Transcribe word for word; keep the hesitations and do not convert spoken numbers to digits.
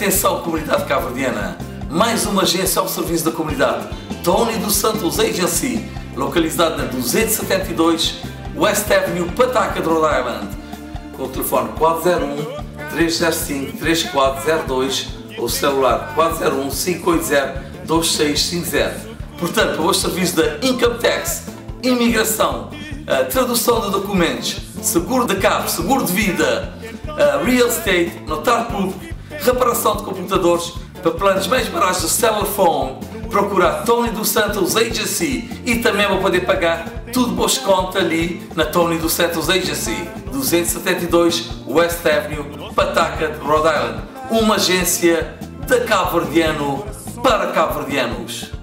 Atenção, comunidade cabo-verdiana, mais uma agência ao serviço da comunidade, Tony dos Santos Agency, localizada na duzentos e setenta e dois West Avenue, Pawtucket, Rhode Island, com o telefone quatro zero um, três zero cinco, três quatro zero dois ou celular quatro zero um, cinco oito zero, dois seis cinco zero. Portanto, o serviço da Income Tax, imigração, a tradução de documentos, seguro de carro, seguro de vida, real estate, notário público, reparação de computadores, para planos mais baratos de cell phone, procurar Tony dos Santos Agency e também vou poder pagar tudo por desconto ali na Tony dos Santos Agency, duzentos e setenta e dois West Avenue, Pawtucket, Rhode Island. Uma agência de cabo-verdiano para cabo-verdianos.